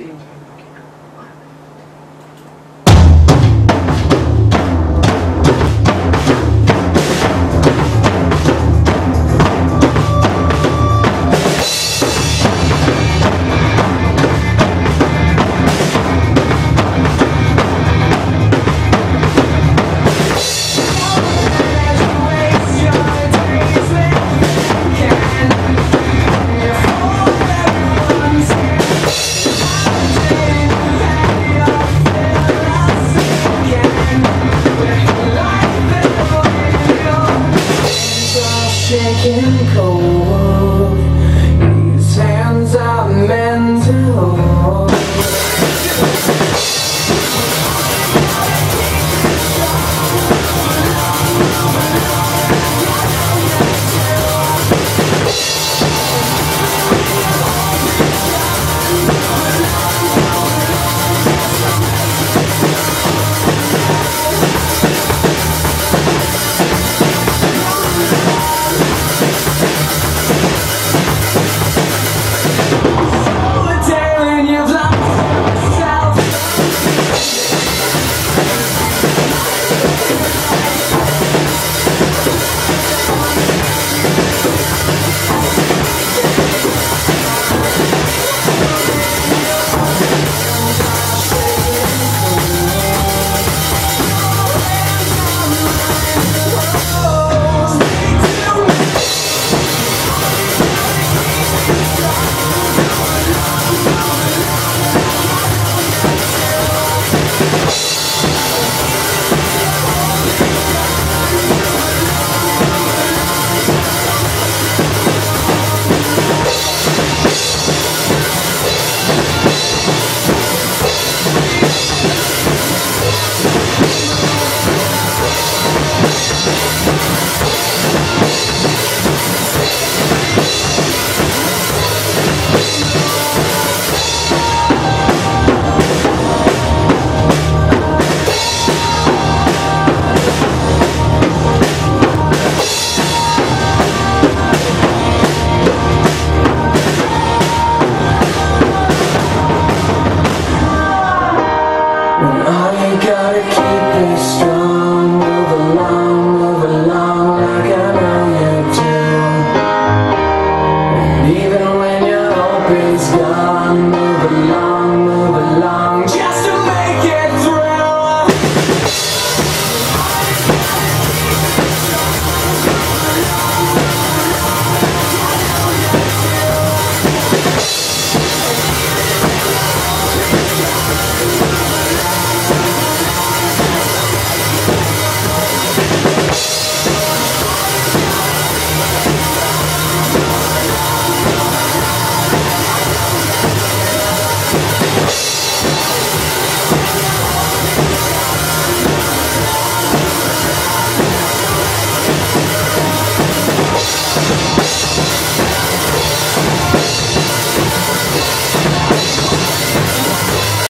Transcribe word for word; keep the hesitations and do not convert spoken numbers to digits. Amen.